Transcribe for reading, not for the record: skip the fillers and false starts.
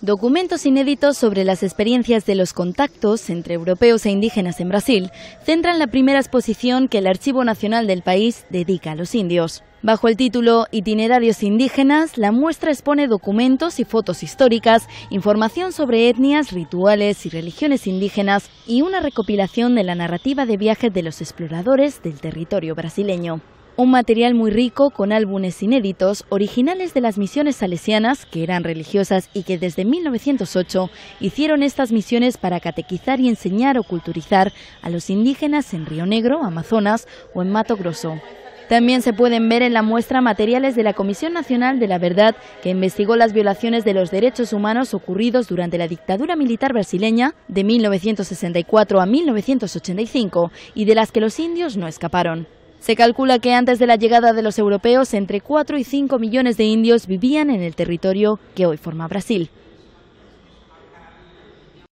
Documentos inéditos sobre las experiencias de los contactos entre europeos e indígenas en Brasil centran la primera exposición que el Archivo Nacional del país dedica a los indios. Bajo el título Itinerarios indígenas, la muestra expone documentos y fotos históricas, información sobre etnias, rituales y religiones indígenas y una recopilación de la narrativa de viajes de los exploradores del territorio brasileño. Un material muy rico con álbumes inéditos originales de las misiones salesianas, que eran religiosas y que desde 1908 hicieron estas misiones para catequizar y enseñar o culturizar a los indígenas en Río Negro, Amazonas o en Mato Grosso. También se pueden ver en la muestra materiales de la Comisión Nacional de la Verdad, que investigó las violaciones de los derechos humanos ocurridos durante la dictadura militar brasileña de 1964 a 1985 y de las que los indios no escaparon. Se calcula que antes de la llegada de los europeos, entre 4 y 5 millones de indios vivían en el territorio que hoy forma Brasil.